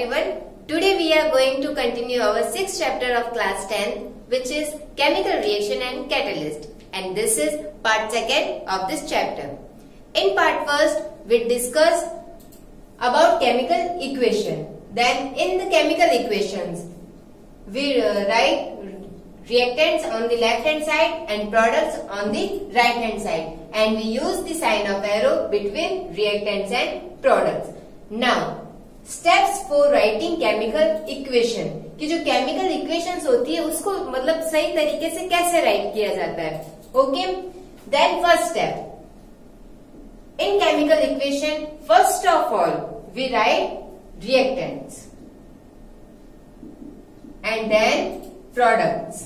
everyone. Today we are going to continue our 6th chapter of class 10, which is chemical reaction and catalyst, and this is part 2nd of this chapter. In part 1st we discussed about chemical equation. Then in the chemical equations we write reactants on the left hand side and products on the right hand side, and we use the sign of arrow between reactants and products. Now steps for writing chemical equation, कि जो chemical equations होती है उसको मतलब सही तरीके से कैसे write किया जाता है. Okay, then first step in chemical equation, first of all we write reactants and then products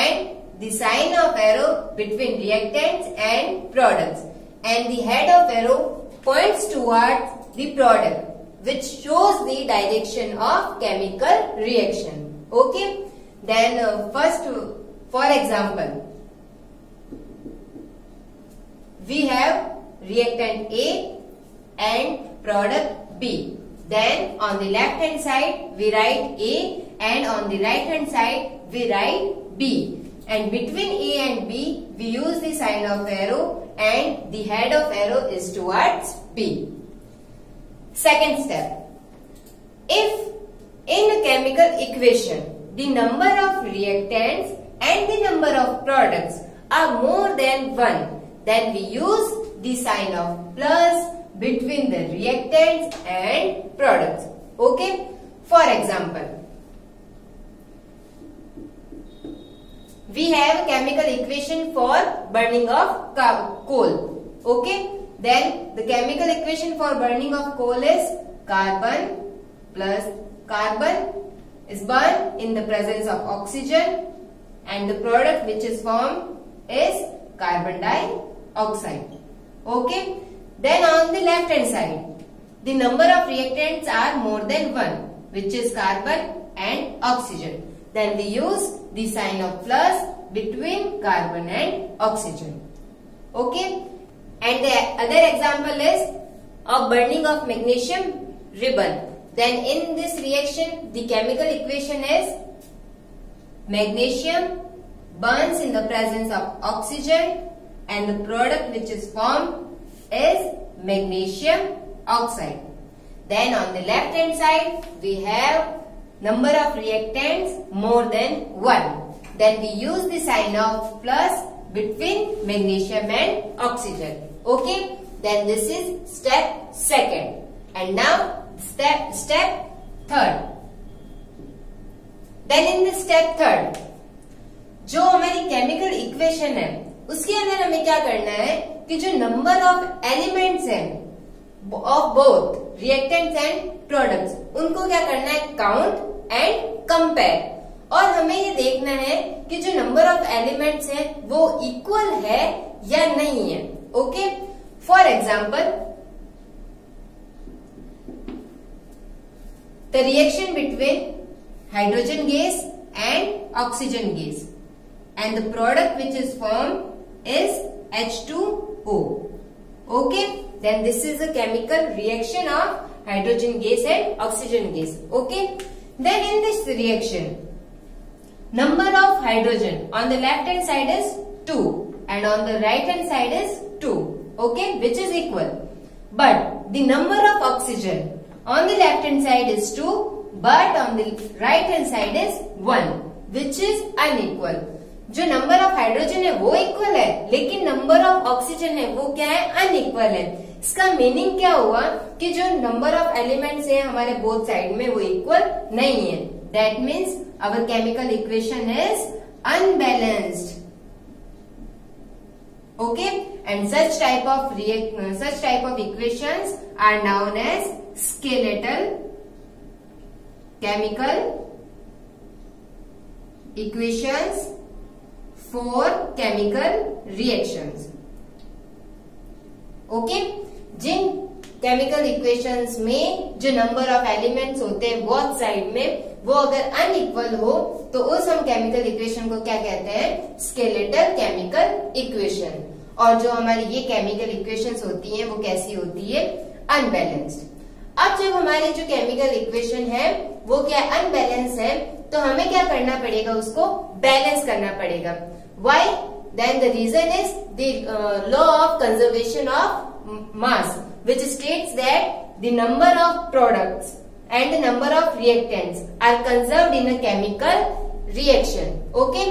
and the sign of arrow between reactants and products, and the head of arrow points towards the product which shows the direction of chemical reaction. Okay, then first, for example, we have reactant A and product B. Then on the left hand side we write A and on the right hand side we write B, and between A and B we use the sign of arrow and the head of arrow is towards B. Second step, if in a chemical equation the number of reactants and the number of products are more than 1, then we use the sign of plus between the reactants and products. Okay, for example, we have a chemical equation for burning of coal. Okay, then the chemical equation for burning of coal is carbon plus carbon is burned in the presence of oxygen, and the product which is formed is carbon dioxide. Okay, then on the left hand side the number of reactants are more than 1, which is carbon and oxygen, then we use the sign of plus between carbon and oxygen. Okay, and the other example is of burning of magnesium ribbon. Then in this reaction the chemical equation is magnesium burns in the presence of oxygen, and the product which is formed is magnesium oxide. Then on the left hand side we have number of reactants more than 1, then we use the sign of plus between magnesium and oxygen. Okay, then this is step 2nd, and now step 3rd. Then in the step 3rd जो हमारी chemical equation है उसके अंदर हमें क्या करना है कि जो नंबर ऑफ एलिमेंट्स हैं of both reactants and products उनको क्या करना है काउंट एंड कंपेयर, और हमें ये देखना है कि जो नंबर ऑफ एलिमेंट्स हैं वो इक्वल है या नहीं है. Okay, for example the reaction between hydrogen gas and oxygen gas, and the product which is formed is H2O. Okay, then this is a chemical reaction of hydrogen gas and oxygen gas. Okay, then in this reaction number of hydrogen on the left hand side is 2 and on the right hand side is 2. Okay, which is equal, but the number of oxygen on the left hand side is 2 but on the right hand side is 1, which is unequal. जो number of hydrogen है वो equal है लेकिन number of oxygen है वो क्या है unequal है. इसका मीनिंग क्या हुआ कि जो नंबर ऑफ एलिमेंट्स है हमारे बोथ साइड में वो इक्वल नहीं है. That means our chemical equation is unbalanced. Okay, and such type of equations are known as skeletal chemical equations for chemical reactions. Okay, जिन chemical equations में जो number of elements होते हैं both side में वो अगर unequal हो तो उस हम chemical equation को क्या कहते हैं skeletal chemical equation. और जो हमारी ये chemical equations होती हैं वो कैसी होती है अनबैलेंस्ड। अब जब हमारी जो केमिकल इक्वेशन है वो क्या अनबैलेंस है, तो हमें क्या करना पड़ेगा, उसको बैलेंस करना पड़ेगा। Why then the reason is the law of conservation of mass which states that the number of products and the number of reactants are conserved in a chemical reaction, okay?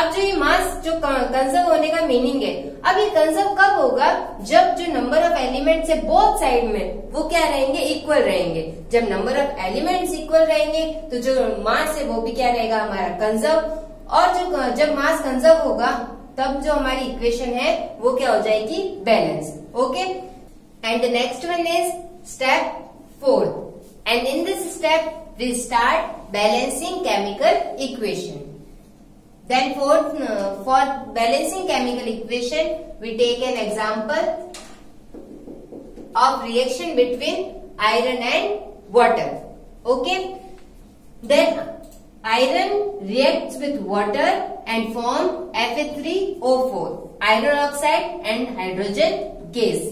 अब जो ये मास जो conserve होने का meaning है, अब ये conserve कब होगा, जब जो नंबर ऑफ एलिमेंट्स है बोथ साइड में वो क्या रहेंगे, इक्वल रहेंगे। जब नंबर ऑफ एलिमेंट्स इक्वल रहेंगे तो जो मास है वो भी क्या रहेगा हमारा कंजर्व, और जो जब मास कंजर्व होगा तब जो हमारी इक्वेशन है वो क्या हो जाएगी balance, okay. And the next one is step 4, and in this step we start balancing chemical equation. Then for balancing chemical equation we take an example of reaction between iron and water, okay? Then iron reacts with water and form Fe3O4 iron oxide and hydrogen gas.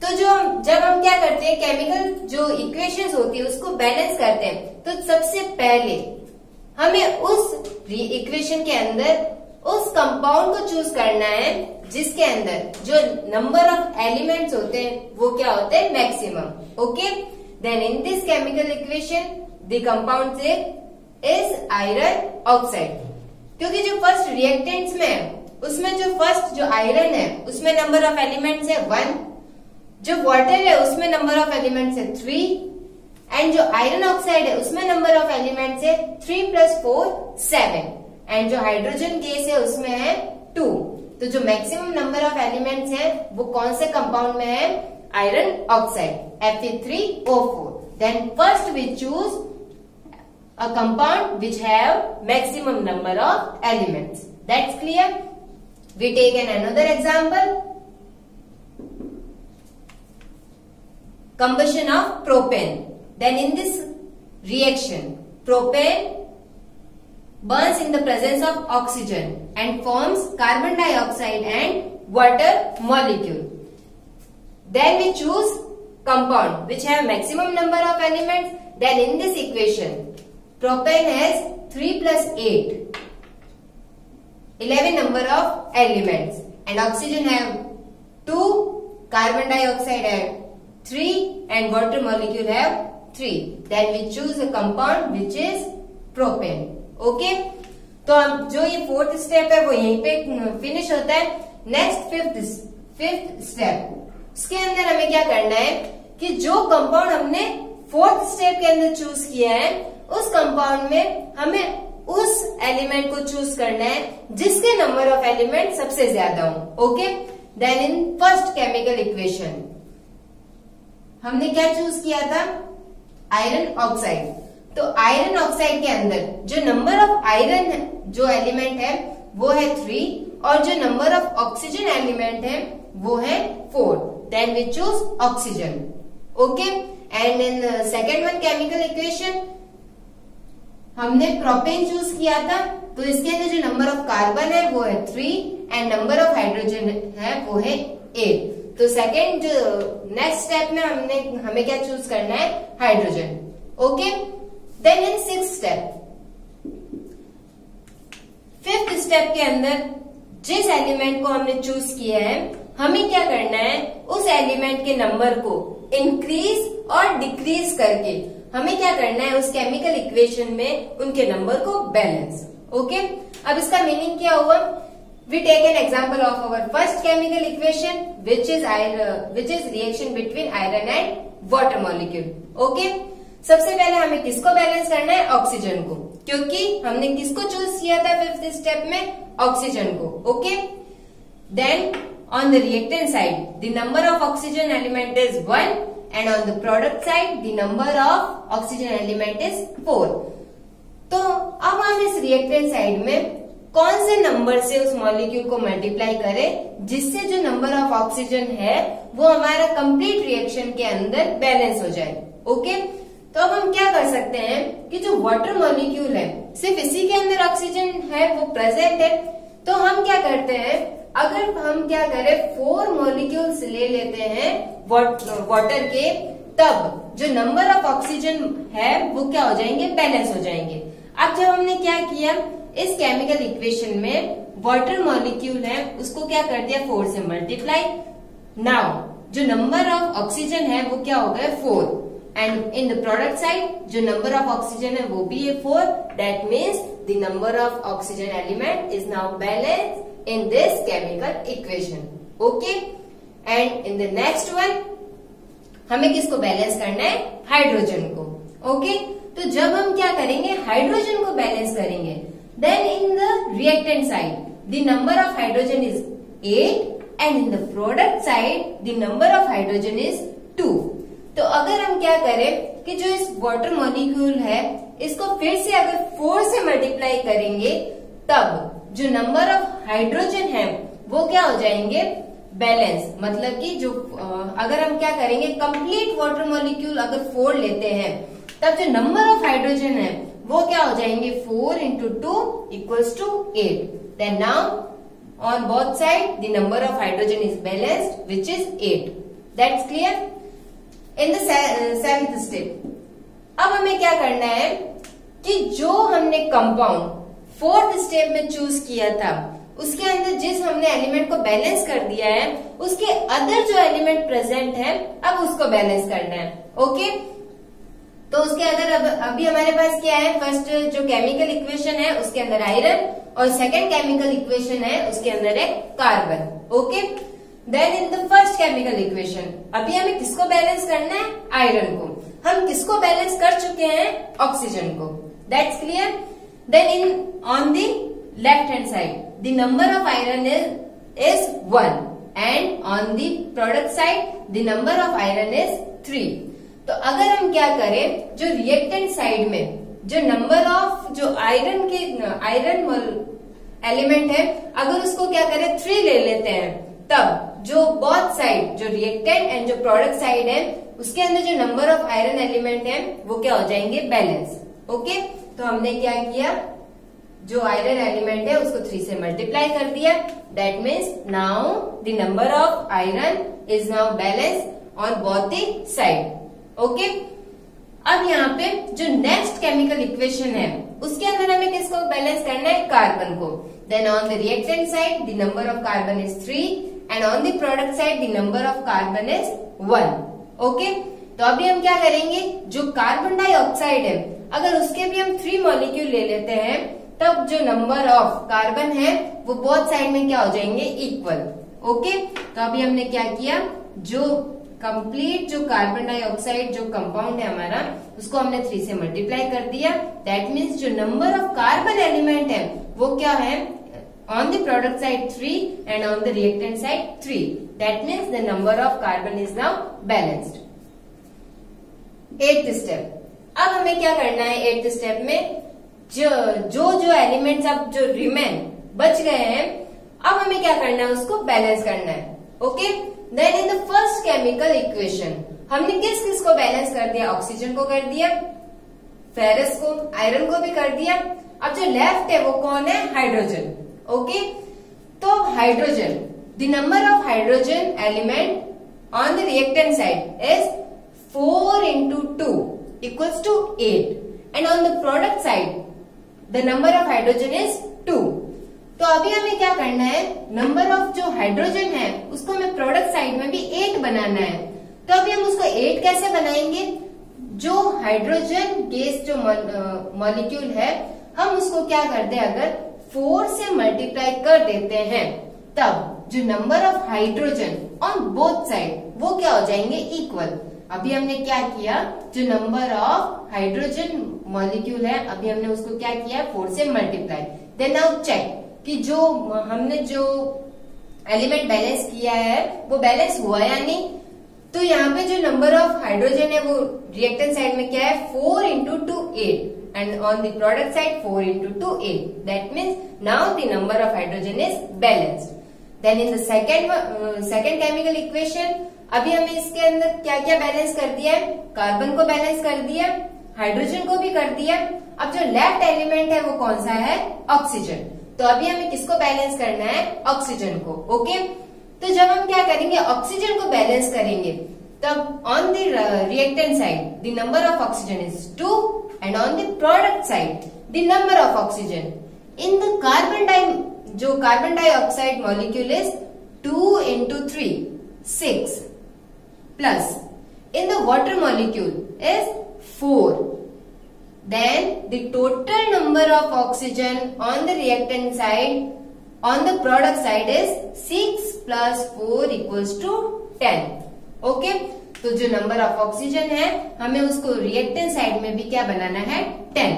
तो जो जब हम क्या करते हैं chemical जो equations होती है उसको बैलेंस करते हैं, तो सबसे पहले हमें उस इक्वेशन के अंदर उस कंपाउंड को चूज करना है जिसके अंदर जो नंबर ऑफ एलिमेंट्स होते हैं वो क्या होते हैं maximum, okay. Then in this chemical equation the compound से इज आयरन ऑक्साइड, क्योंकि जो फर्स्ट रिएक्टेंट्स में है उसमें जो फर्स्ट जो आयरन है उसमें नंबर ऑफ एलिमेंट्स है 1, जो वाटर है उसमें नंबर ऑफ एलिमेंट्स है 3, एंड जो आयरन ऑक्साइड है उसमें नंबर ऑफ एलिमेंट्स है 3 + 4 7, एंड जो हाइड्रोजन गैस है उसमें है 2। तो जो मैक्सिमम नंबर ऑफ एलिमेंट्स है वो कौन से कंपाउंड में है, iron oxide Fe3O4। Then first we choose a compound which have maximum number of elements, that's clear. We take an another example, combustion of propane. Then in this reaction propane burns in the presence of oxygen and forms carbon dioxide and water molecule. Then we choose compound which have maximum number of elements. Then in this equation propane has 3 + 8 11 number of elements, and oxygen have 2, carbon dioxide have 3, and water molecule have 3. Then we choose a compound which is propane, okay? तो हम जो ये fourth step है वो यहीं पे finish होता है। नेक्स्ट फिफ्थ स्टेप, उसके अंदर हमें क्या करना है कि जो कंपाउंड हमने फोर्थ स्टेप के अंदर चूज किया है उस कंपाउंड में हमें उस एलिमेंट को चूज करना है जिसके नंबर ऑफ एलिमेंट सबसे ज्यादा हो, okay. Then in first chemical equation हमने क्या चूज किया था, आयरन ऑक्साइड। तो आयरन ऑक्साइड के अंदर जो नंबर ऑफ आयरन जो एलिमेंट है वो है 3, और जो नंबर ऑफ ऑक्सीजन एलिमेंट है वो है 4। Then we choose oxygen, okay. And in second one chemical equation हमने प्रोपेन चूज किया था, तो इसके अंदर जो नंबर ऑफ कार्बन है वो है 3, एंड नंबर ऑफ हाइड्रोजन है वो है 8। तो सेकेंड जो नेक्स्ट स्टेप में हमें क्या चूज करना है, hydrogen, okay. Then in fifth step के अंदर जिस एलिमेंट को हमने चूज किया है हमें क्या करना है, उस एलिमेंट के नंबर को इंक्रीज और डिक्रीज करके हमें क्या करना है उस केमिकल इक्वेशन में उनके नंबर को बैलेंस, ओके। अब इसका मीनिंग क्या हुआ, we take an example of our first chemical equation which is reaction between iron and water molecule, okay? सबसे पहले हमें किसको बैलेंस करना है, ऑक्सीजन को, क्योंकि हमने किसको चूज किया था फिफ्थ स्टेप में, ऑक्सीजन को, okay. Then on the reactant side the number of oxygen element is 1, and on the product side the number of oxygen element is 4। तो अब हम इस रिएक्टेंट साइड में कौन से नंबर से उस मॉलिक्यूल को मल्टीप्लाई करें जिससे जो नंबर ऑफ ऑक्सीजन है वो हमारा कंप्लीट रिएक्शन के अंदर बैलेंस हो जाए, ओके। तो अब हम क्या कर सकते हैं कि जो वाटर मॉलिक्यूल है सिर्फ इसी के अंदर ऑक्सीजन है वो प्रेजेंट है, तो हम क्या करते हैं, अगर हम क्या करें 4 मॉलिक्यूल्स ले लेते हैं वाटर के, तब जो नंबर ऑफ ऑक्सीजन है वो क्या हो जाएंगे, बैलेंस हो जाएंगे। अब जब हमने क्या किया, इस केमिकल इक्वेशन में वाटर मॉलिक्यूल है उसको क्या कर दिया 4 से मल्टीप्लाई। नाउ जो नंबर ऑफ ऑक्सीजन है वो क्या हो गए 4, and in the product side जो नंबर ऑफ ऑक्सीजन है वो भी है 4। That means the number of oxygen element is now balance in this chemical equation. Okay, and in the next one हमें किसको बैलेंस करना है, हाइड्रोजन को। ओके तो जब हम क्या करेंगे, हाइड्रोजन को बैलेंस करेंगे, then in the reactant side the number of hydrogen is 8 and in the product side the number of hydrogen is 2। तो अगर हम क्या करें कि जो इस वाटर मॉलिक्यूल है इसको फिर से अगर 4 से मल्टीप्लाई करेंगे तब जो नंबर ऑफ हाइड्रोजन है वो क्या हो जाएंगे बैलेंस। मतलब कि जो अगर हम क्या करेंगे, कंप्लीट वाटर मॉलिक्यूल अगर 4 लेते हैं तब जो नंबर ऑफ हाइड्रोजन है वो क्या हो जाएंगे 4 into 2 equals to 8। Then now on both side the number of hydrogen is balanced, which is 8. That's clear? In the seventh step, अब हमें क्या करना है कि जो हमने कंपाउंड फोर्थ स्टेप में चूज किया था उसके अंदर जिस हमने एलिमेंट को बैलेंस कर दिया है उसके अदर जो एलिमेंट प्रेजेंट है अब उसको बैलेंस करना है। ओके तो उसके अंदर अभी हमारे पास क्या है, फर्स्ट जो केमिकल इक्वेशन है उसके अंदर आयरन और सेकंड केमिकल इक्वेशन है उसके अंदर है carbon. Okay then in the first chemical equation अभी हमें किसको बैलेंस करना है, आयरन को। हम किसको बैलेंस कर चुके हैं, ऑक्सीजन को। That's clear. Then in on the left hand side the number of iron is 1 and on the product side the number of iron is 3। तो अगर हम क्या करें, जो रिएक्टेंट साइड में जो नंबर ऑफ जो आयरन एलिमेंट है अगर उसको क्या करें 3 ले लेते हैं तब जो बोथ साइड जो रिएक्टेंट एंड जो प्रोडक्ट साइड है उसके अंदर जो नंबर ऑफ आयरन एलिमेंट है वो क्या हो जाएंगे बैलेंस। ओके तो हमने क्या किया, जो आयरन एलिमेंट है उसको 3 से मल्टीप्लाई कर दिया। That means now the number of iron is now balance on both the side. Okay अब यहाँ पे जो नेक्स्ट केमिकल इक्वेशन है उसके अंदर हमें किसको बैलेंस करना है, कार्बन को। Then on the reactant side the number of carbon is 3 and on the product side the number of carbon is 1। Okay तो अभी हम क्या करेंगे, जो कार्बन डाइऑक्साइड है अगर उसके भी हम 3 मॉलिक्यूल ले लेते हैं तब जो नंबर ऑफ कार्बन है वो बोथ साइड में क्या हो जाएंगे, इक्वल। ओके तो अभी हमने क्या किया, जो कंप्लीट जो कार्बन डाइऑक्साइड जो कंपाउंड है हमारा उसको हमने 3 से मल्टीप्लाई कर दिया। दैट मीन्स जो नंबर ऑफ कार्बन एलिमेंट है वो क्या है, on the product side 3 and on the reactant side 3। That means the number of carbon is now balanced. 8th step, अब हमें क्या करना है, 8th स्टेप में जो एलिमेंट्स अब जो रिमेन बच गए हैं अब हमें क्या करना है, उसको बैलेंस करना है। Okay then in the first chemical equation हमने किस को बैलेंस कर दिया, ऑक्सीजन को कर दिया, फेरस को, आयरन को भी कर दिया। अब जो लेफ्ट है वो कौन है, हाइड्रोजन। ओके तो hydrogen the number of hydrogen element on the reactant side is 4 into 2 equals to 8 and on the product side the number of hydrogen is 2। तो अभी हमें क्या करना है, नंबर ऑफ जो हाइड्रोजन है उसको हमें प्रोडक्ट साइड में भी 8 बनाना है। तो अभी हम उसको 8 कैसे बनाएंगे, जो हाइड्रोजन गैस जो मॉलिक्यूल है हम उसको क्या करते हैं, अगर 4 से मल्टीप्लाई कर देते हैं तब जो number of hydrogen on both side वो क्या हो जाएंगे, इक्वल। अभी हमने क्या किया, जो नंबर ऑफ हाइड्रोजन मॉलिक्यूल है अभी हमने उसको क्या किया, 4 से मल्टीप्लाई। देन नाउ चेक कि जो हमने जो एलिमेंट बैलेंस किया है वो बैलेंस हुआ या नहीं। तो यहाँ पे जो नंबर ऑफ हाइड्रोजन है वो रिएक्टेंट साइड में क्या है, 4 into 2 8 and on the product side 4 into 2 8। That means now the number of hydrogen is balanced. Then in the second chemical equation अभी हमें इसके अंदर क्या क्या बैलेंस कर दिया है, कार्बन को बैलेंस कर दिया, हाइड्रोजन को भी कर दिया। अब जो लेफ्ट एलिमेंट है वो कौन सा है, ऑक्सीजन। तो अभी हमें किसको बैलेंस करना है? ऑक्सीजन को। ओके, तो जब हम क्या करेंगे, ऑक्सीजन को बैलेंस करेंगे, तब on the reactant side the number of oxygen is 2 and on the product side the number of oxygen in the carbon dioxide molecule is 2 into 3, 6 plus in the water molecule is 4. Then the total number of oxygen on the reactant side, on the product side is 6 plus 4 equals to 10. Okay, तो जो number of oxygen है हमें उसको reactant side में भी क्या बनाना है? 10.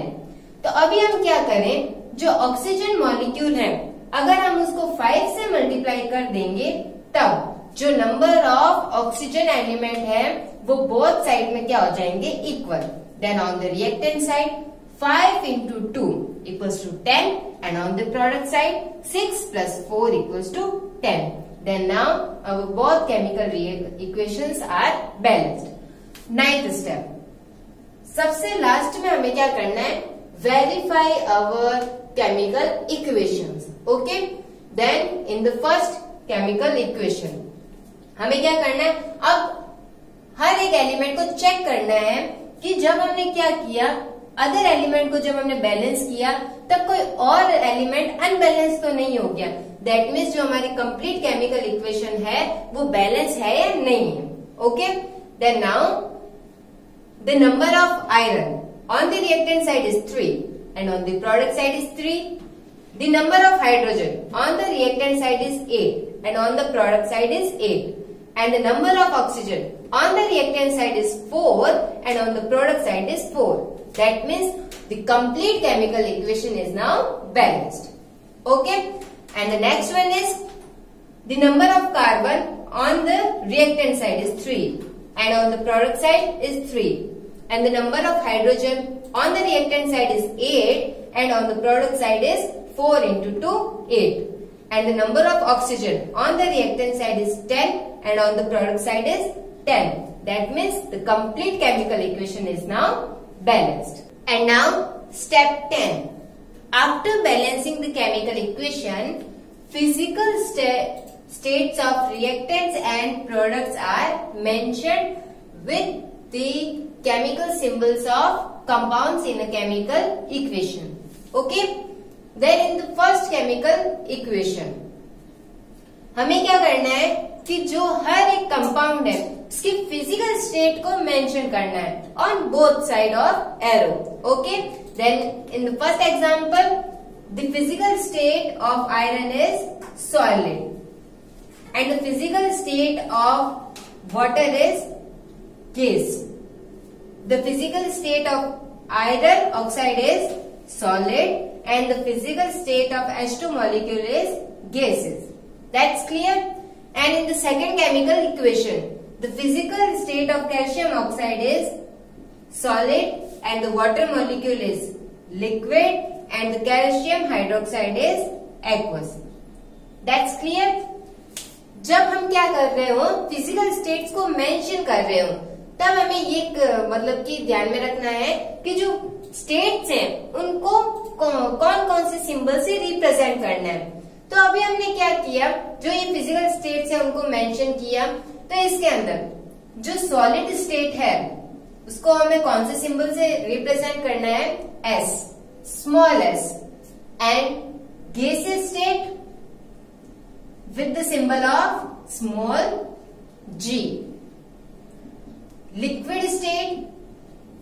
तो अभी हम क्या करें, जो ऑक्सीजन मॉलिक्यूल है अगर हम उसको 5 से मल्टीप्लाई कर देंगे तब जो नंबर ऑफ ऑक्सीजन एलिमेंट है वो बोथ साइड में क्या हो जाएंगे? Equal. Then on the reactant side 5 into 2 equals to 10 and on the product side 6 plus 4 equals to 10. Then now our both chemical equations are balanced. 9th step, सबसे last में हमें क्या करना है? Verify our chemical equations. Okay, then in the first chemical equation हमें क्या करना है? अब हर एक एलिमेंट को चेक करना है कि जब हमने क्या किया, अदर एलिमेंट को जब हमने बैलेंस किया तब कोई और एलिमेंट अनबैलेंस तो नहीं हो गया. दैट मीन्स जो हमारी कंप्लीट केमिकल इक्वेशन है वो बैलेंस है या नहीं है. Okay, then now the number of iron on the reactant side is 3 and on the product side is 3. The number of hydrogen on the reactant side is 8 and on the product side is 8. And the number of oxygen on the reactant side is 4 and on the product side is 4. That means the complete chemical equation is now balanced. Okay. And the next one is the number of carbon on the reactant side is 3 and on the product side is 3. And the number of hydrogen on the reactant side is 8 and on the product side is 4 into 2, 8. And the number of oxygen on the reactant side is 10 and on the product side is 10. That means the complete chemical equation is now balanced. And now step 10. After balancing the chemical equation, physical states of reactants and products are mentioned with the chemical symbols of compounds in a chemical equation. Okay? Then in the first chemical equation हमें क्या करना है कि जो हर एक compound है उसकी physical state को मेंशन करना है on both side of arrow. Okay, then in the first example the physical state of iron is solid and the physical state of water is gas. The physical state of iron oxide is solid and the physical state of H2 molecule is gases. That's clear. And in the second chemical equation, the physical state of calcium oxide is solid and the water molecule is liquid and the calcium hydroxide is aqueous. That's clear. जब हम क्या कर रहे हो, physical states को mention कर रहे हो, तब हमें ये मतलब कि ध्यान में रखना है कि जो स्टेट्स हैं उनको कौन कौन से सिंबल से रिप्रेजेंट करना है. तो अभी हमने क्या किया, जो ये फिजिकल स्टेट्स है उनको मेंशन किया, तो इसके अंदर जो सॉलिड स्टेट है उसको हमें कौन से सिंबल से रिप्रेजेंट करना है? S, small S. And gaseous state with the symbol of small G. Liquid state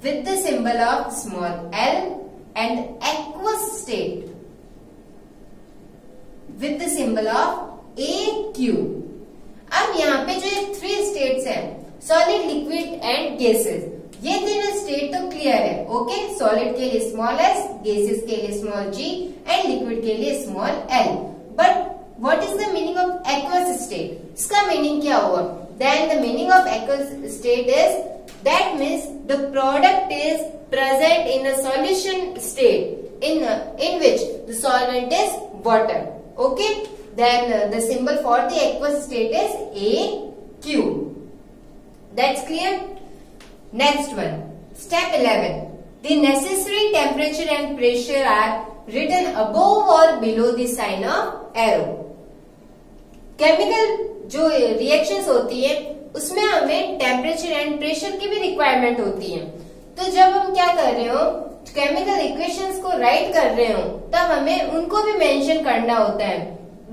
with the symbol of small L and aqueous state with the symbol of AQ. अब यहाँ पे जो 3 states हैं, solid, liquid and gases, ये तीनों state तो clear है. Okay, solid के लिए small s, gases के लिए small g and liquid के लिए small l. But what is the meaning of aqueous state? इसका meaning क्या हुआ? Then the meaning of aqueous state is that means the product is present in a solution state in which the solvent is water. Okay, then the symbol for the aqueous state is AQ. That's clear. Next one, step 11. The necessary temperature and pressure are written above or below the sign of arrow. Chemical जो reactions होती है उसमें हमें temperature and pressure की भी requirement होती है. तो जब हम क्या कर रहे हो केमिकल इक्वेशंस को राइट कर रहे हो तब हमें उनको भी मेंशन करना होता है.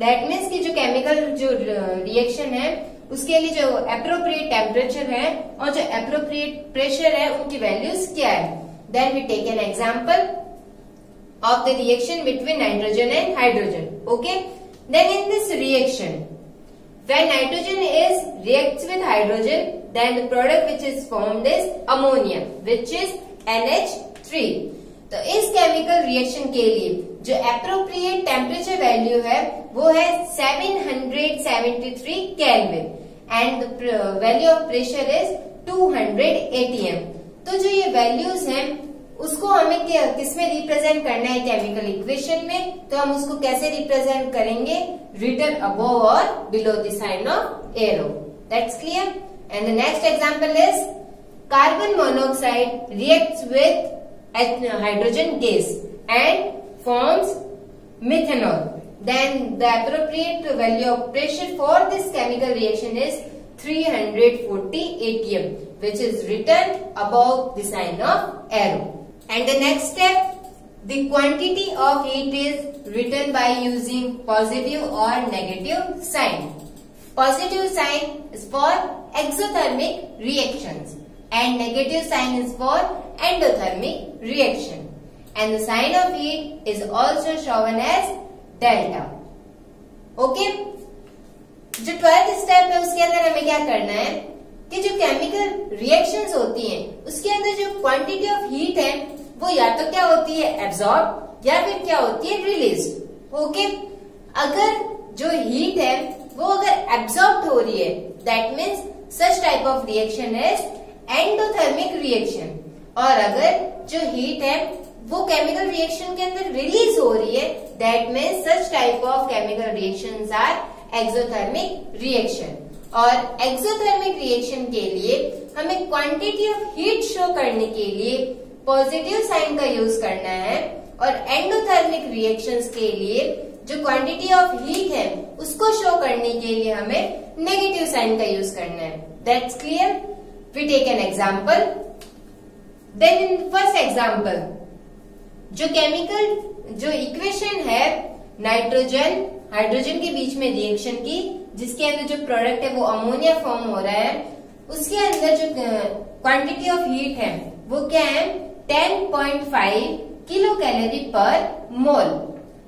दैट मीन्स कि जो केमिकल जो रिएक्शन है उसके लिए जो एप्रोप्रिएट टेम्परेचर है और जो एप्रोप्रिएट प्रेशर है उनकी वैल्यूज क्या है. Then we take an example of the reaction between nitrogen and hydrogen. Okay, then in this reaction when nitrogen is reacts with hydrogen, then the product which is formed is ammonia, which is NH3. तो इस chemical reaction के लिए जो appropriate temperature value है वो है 773 kelvin and value of pressure is 200 atm. तो जो ये वैल्यूज हैं उसको हमें किसमें रिप्रेजेंट करना है केमिकल इक्वेशन में. तो हम उसको कैसे रिप्रेजेंट करेंगे, रिटन अबव और below the sign of arrow. That's clear. And the next example is carbon monoxide reacts with hydrogen gas and forms methanol. Then the appropriate value of pressure for this chemical reaction is 340 atm, which is written above the sign of arrow. And the next step, the quantity of heat is written by using positive or negative sign. Positive sign is for exothermic reactions and negative sign is for endothermic reaction. And the sign of heat is also shown as delta. Okay? जो 12th step है उसके अंदर हमें क्या करना है कि जो केमिकल रिएक्शंस होती हैं उसके अंदर जो क्वांटिटी ऑफ हीट है वो या तो क्या होती है एब्सॉर्ब या फिर क्या होती है रिलीज. ओके, अगर जो हीट है वो अगर एब्सॉर्ब हो रही है that means such type of reaction is endothermic reaction. और अगर जो हीट है वो केमिकल रिएक्शन के अंदर रिलीज हो रही है that means such type of chemical reactions are exothermic reaction. और एक्सोथर्मिक रिएक्शन के लिए हमें क्वांटिटी ऑफ हीट शो करने के लिए पॉजिटिव साइन का यूज करना है और एंडोथर्मिक रिएक्शंस के लिए जो क्वांटिटी ऑफ हीट है उसको शो करने के लिए हमें नेगेटिव साइन का यूज करना है. That's clear. We take an example. Then in first example जो केमिकल जो इक्वेशन है नाइट्रोजन हाइड्रोजन के बीच में रिएक्शन की जिसके अंदर जो प्रोडक्ट है वो अमोनिया फॉर्म हो रहा है उसके अंदर जो क्वांटिटी ऑफ हीट है वो क्या है 10.5 किलो कैलोरी पर मोल.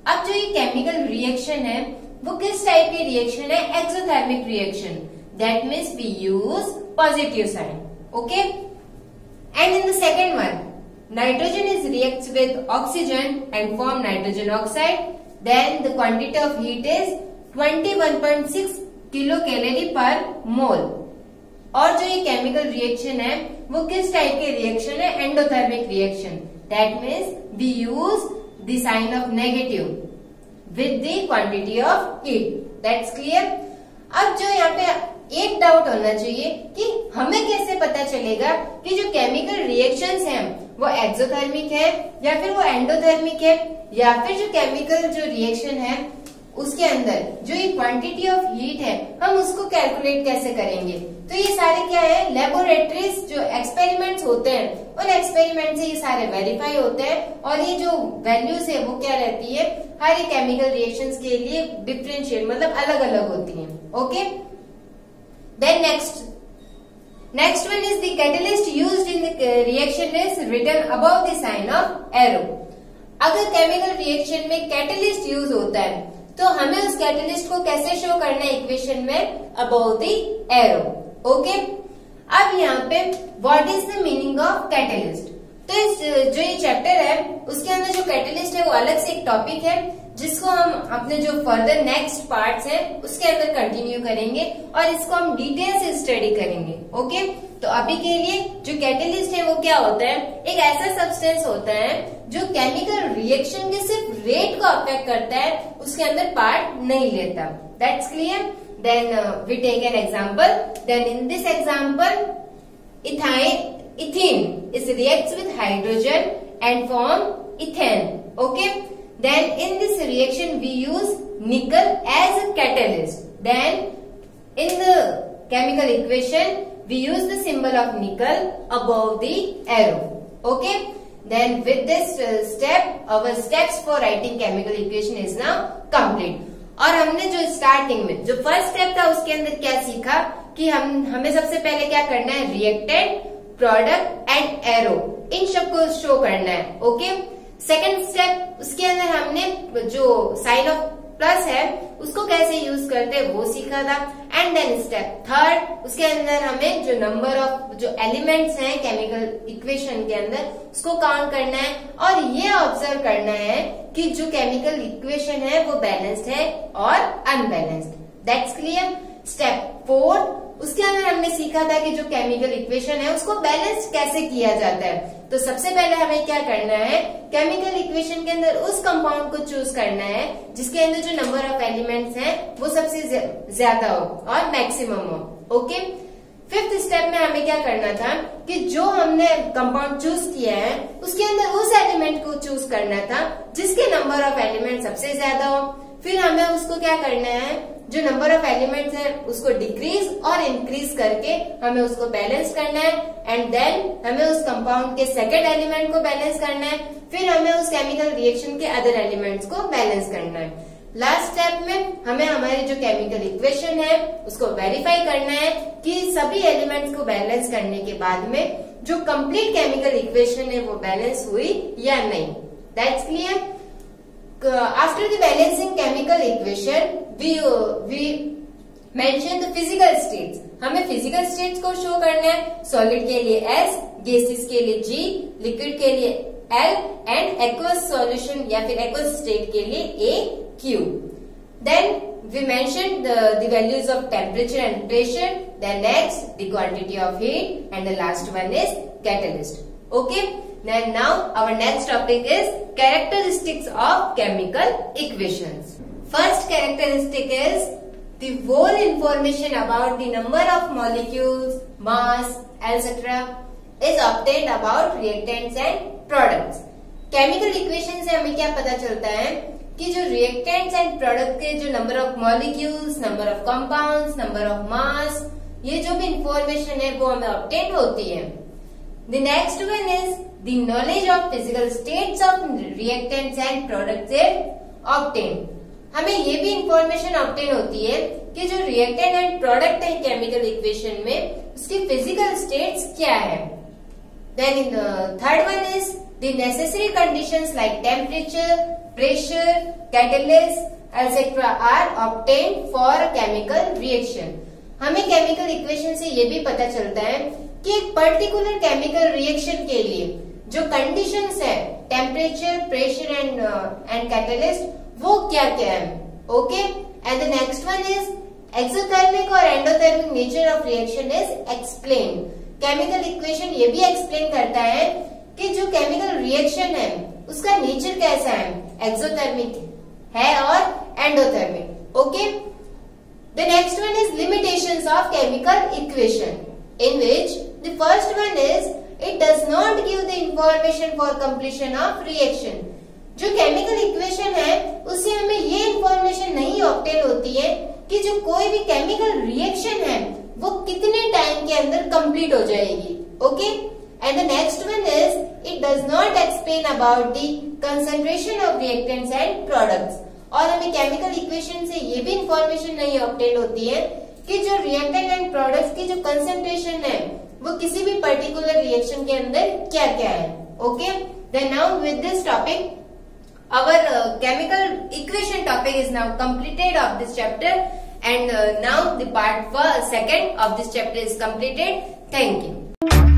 अब जो ये केमिकल रिएक्शन है वो किस टाइप की रिएक्शन है, exothermic reaction. That means we use positive sign. Okay, and in the second one nitrogen is reacts with oxygen and form nitrogen oxide. Then the quantity of heat is 21.6 kilo calorie per mole. और जो ये chemical reaction है वो किस type के reaction है, endothermic reaction. That means we use the sign of negative with the quantity of heat. That's clear. अब जो यहाँ पे एक डाउट होना चाहिए कि हमें कैसे पता चलेगा कि जो केमिकल रिएक्शंस हैं वो एक्सोथर्मिक है या फिर वो एंडोथर्मिक है या फिर जो केमिकल जो रिएक्शन है उसके अंदर जो ये क्वांटिटी ऑफ हीट है हम उसको कैलकुलेट कैसे करेंगे. तो ये सारे क्या है लेबोरेटरीज जो एक्सपेरिमेंट्स होते हैं उन एक्सपेरिमेंट से ये सारे वेरीफाई होते हैं और ये जो वैल्यूज है वो क्या रहती है हर एक केमिकल रिएक्शंस के लिए डिफरेंशिएट मतलब अलग अलग होती है. Okay, then next one is the catalyst used in the reaction is written above the sign of arrow. अगर केमिकल रिएक्शन में कैटलिस्ट यूज होता है तो हमें उस कैटलिस्ट को कैसे शो करना है इक्वेशन में, अबव द एरो. ओके, अब यहाँ पे what is the meaning of catalyst. तो इस जो ये चैप्टर है उसके अंदर जो कैटलिस्ट है वो अलग से एक टॉपिक है जिसको हम अपने जो फर्दर नेक्स्ट पार्ट्स हैं उसके अंदर कंटिन्यू करेंगे और इसको हम डिटेल से स्टडी करेंगे. ओके, तो अभी के लिए जो कैटलिस्ट है वो क्या होता है, एक ऐसा सब्सटेंस होता है जो केमिकल रिएक्शन के सिर्फ रेट को अफेक्ट करता है उसके अंदर पार्ट नहीं लेता. That's clear. Then we take an example. Then in this example ethene is reacts with hydrogen and form ethane. Okay, Then in this reaction we use nickel as a catalyst. Then in the chemical equation we use the symbol of nickel above the arrow. Okay. Then with this step our steps for writing chemical equation is now complete. और हमने जो starting में जो first step था उसके अंदर क्या सीखा कि हमें सबसे पहले क्या करना है, रिएक्टेड, प्रोडक्ट एंड एरो, इन सबको शो करना है. ओके. सेकेंड स्टेप उसके अंदर हमने जो साइन ऑफ प्लस है उसको कैसे यूज करते हैं वो सीखा था. एंड देन स्टेप थर्ड उसके अंदर हमें जो नंबर ऑफ जो एलिमेंट्स हैं केमिकल इक्वेशन के अंदर उसको काउंट करना है और ये ऑब्जर्व करना है कि जो केमिकल इक्वेशन है वो बैलेंस्ड है और unbalanced. That's clear. Step fourth उसके अंदर हमने सीखा था कि जो केमिकल इक्वेशन है उसको बैलेंस कैसे किया जाता है. तो सबसे पहले हमें क्या करना है, केमिकल इक्वेशन के अंदर उस कंपाउंड को चूज करना है जिसके अंदर जो नंबर ऑफ एलिमेंट्स हैं वो सबसे ज्यादा हो और मैक्सिमम हो. ओके. फिफ्थ स्टेप में हमें क्या करना था कि जो हमने कंपाउंड चूज किया है उसके अंदर उस एलिमेंट को चूज करना था जिसके नंबर ऑफ एलिमेंट सबसे ज्यादा हो. फिर हमें उसको क्या करना है, जो नंबर ऑफ एलिमेंट्स है उसको डिक्रीज और इंक्रीज करके हमें उसको बैलेंस करना है. एंड देन हमें उस कंपाउंड के सेकंड एलिमेंट को बैलेंस करना है. फिर हमें उस केमिकल रिएक्शन के अदर एलिमेंट्स को बैलेंस करना है. लास्ट स्टेप में हमें हमारी जो केमिकल इक्वेशन है उसको वेरीफाई करना है कि सभी एलिमेंट्स को बैलेंस करने के बाद में जो कंप्लीट केमिकल इक्वेशन है वो बैलेंस हुई या नहीं. That's clear. After the balancing chemical equation, we mention the physical states. हमें physical states को show करना है. Solid के लिए S, gases के लिए G, liquid के लिए L and aqueous solution या फिर aqueous state के लिए A, Q. Then we mention the values of temperature and pressure. Then next the quantity of heat and the last one is catalyst. Okay. Then now our next topic is characteristics of chemical equations. First characteristic is the whole information about the number of molecules, mass, etc. is obtained about reactants and products. Chemical equations से हमें क्या पता चलता है कि जो reactants and products के जो number of molecules, number of compounds, number of mass, ये जो भी information है वो हमें obtained होती है. The next one is the knowledge of physical states of reactants and products is obtained. हमें ये भी information obtained होती है कि जो reactant and product है chemical equation में उसकी physical states क्या है. Then in the third one is the necessary conditions like temperature, pressure, catalyst, etc. are obtained for a chemical reaction. हमें chemical equation से ये भी पता चलता है कि एक पर्टिकुलर केमिकल रिएक्शन के लिए जो कंडीशंस है टेम्परेचर, प्रेशर एंड कैटलिस्ट वो क्या क्या है. Okay. And the next one is exothermic और endothermic nature of reaction is explain. Chemical equation ये भी एक्सप्लेन करता है कि जो केमिकल रिएक्शन है उसका नेचर कैसा है, एक्सोथर्मिक है और endothermic. Okay. The next one is limitations of chemical equation, in which the first one is it does not give the information for completion of reaction. जो chemical equation है उससे हमें ये information नहीं obtain होती है कि जो कोई भी chemical reaction है वो कितने time के अंदर complete हो जाएगी. Okay. And the next one is it does not explain about the concentration of reactants and products. और हमें chemical equation से ये भी information नहीं obtain होती है कि जो रिएक्टेंट एंड प्रोडक्ट्स की जो कंसंट्रेशन है वो किसी भी पर्टिकुलर रिएक्शन के अंदर क्या क्या है. Okay. Then now with this topic our chemical equation topic is now completed of this chapter and now the part 2 of this chapter is completed. Thank you.